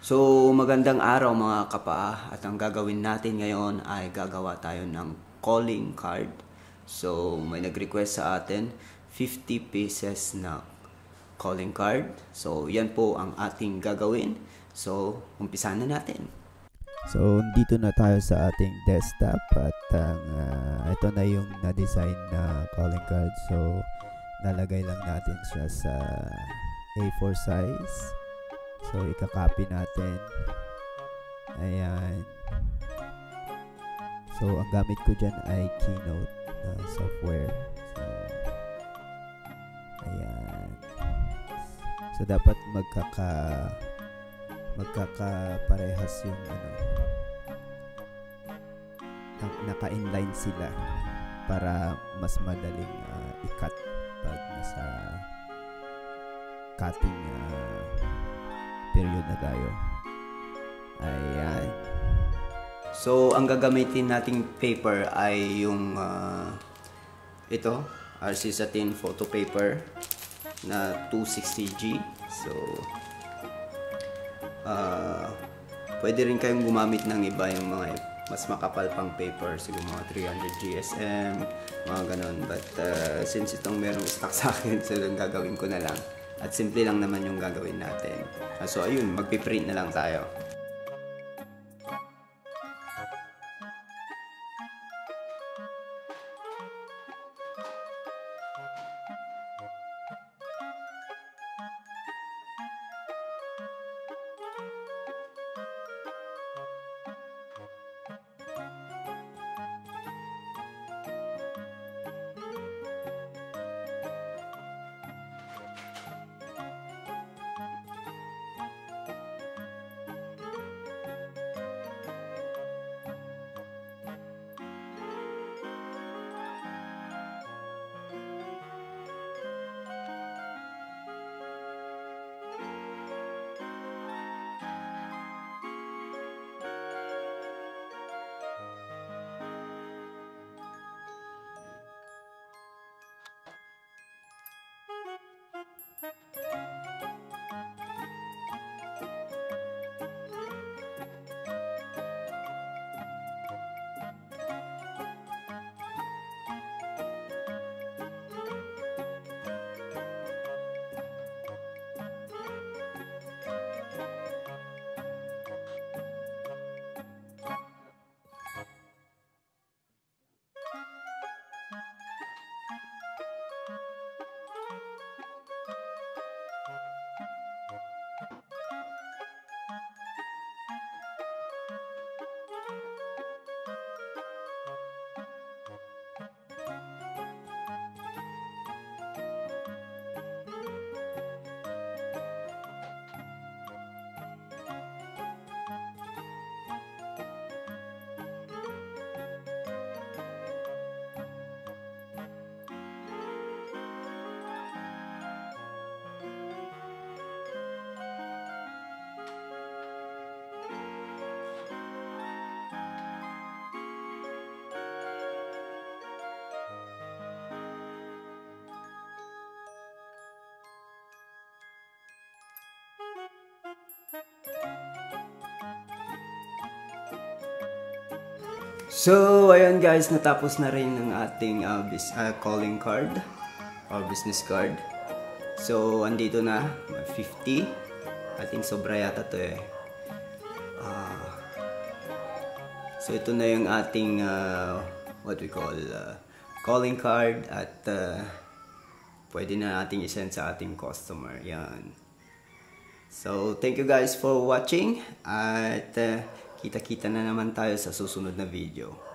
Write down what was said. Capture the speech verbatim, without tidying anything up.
So, magandang araw mga kapaa, at ang gagawin natin ngayon ay gagawa tayo ng calling card. So, may nag-request sa atin fifty pieces na calling card. So, yan po ang ating gagawin. So, umpisan na natin. So, dito na tayo sa ating desktop at ang, uh, ito na yung na-design na calling card. So, nalagay lang natin siya sa A four size. So, ikakopy natin. Ayan. So, ang gamit ko dyan ay Keynote na uh, software. So, ayan. So, dapat magkaka magkakaparehas yung ano. Naka-inline sila para mas madaling uh, i-cut pag nasa cutting uh, period na tayo. Ayan. So, ang gagamitin nating paper ay yung uh, ito, Cuyi Satin Photo Paper na two sixty G. So, uh, pwede rin kayong gumamit ng iba, yung mga mas makapal pang paper, siguro mga three hundred G S M, mga ganun. But, uh, since itong merong stock sa akin, so yung gagawin ko na lang. At simple lang naman yung gagawin natin. Uh, so, ayun, magpiprint na lang tayo. So, ayan guys, natapos na rin ng ating uh, uh, calling card or business card. So, andito na, fifty. I think sobra yata to eh. Uh, so, ito na yung ating, uh, what we call, uh, calling card at uh, pwede na natin isend sa ating customer. Yan. So, thank you guys for watching at uh, kita-kita na naman tayo sa susunod na video.